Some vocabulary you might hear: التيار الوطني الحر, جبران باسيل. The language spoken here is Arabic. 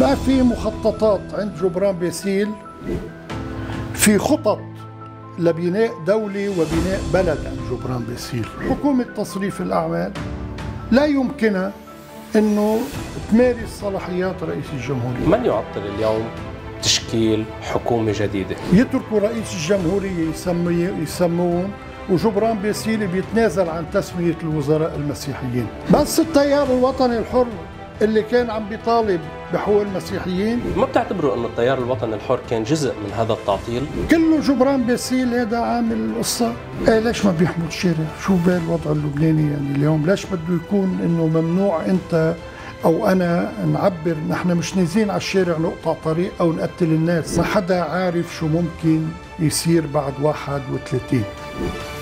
ما في مخططات عند جبران باسيل، في خطط لبناء دولة وبناء بلد عند جبران باسيل. حكومة تصريف الأعمال لا يمكنها أنه تمارس صلاحيات رئيس الجمهورية. من يعطل اليوم تشكيل حكومة جديدة؟ يتركوا رئيس الجمهورية يسمون، وجبران باسيل بيتنازل عن تسمية الوزراء المسيحيين. بس التيار الوطني الحر اللي كان عم بيطالب بحقوق المسيحيين، ما بتعتبروا أن التيار الوطني الحر كان جزء من هذا التعطيل؟ كله جبران باسيل هذا عامل القصة. ليش ما بيحموا الشارع؟ شو بالوضع اللبناني يعني اليوم؟ ليش بده يكون إنه ممنوع أنت أو أنا نعبر؟ نحن مش نازلين على الشارع نقطع طريق أو نقتل الناس. ما حدا عارف شو ممكن يصير بعد 31.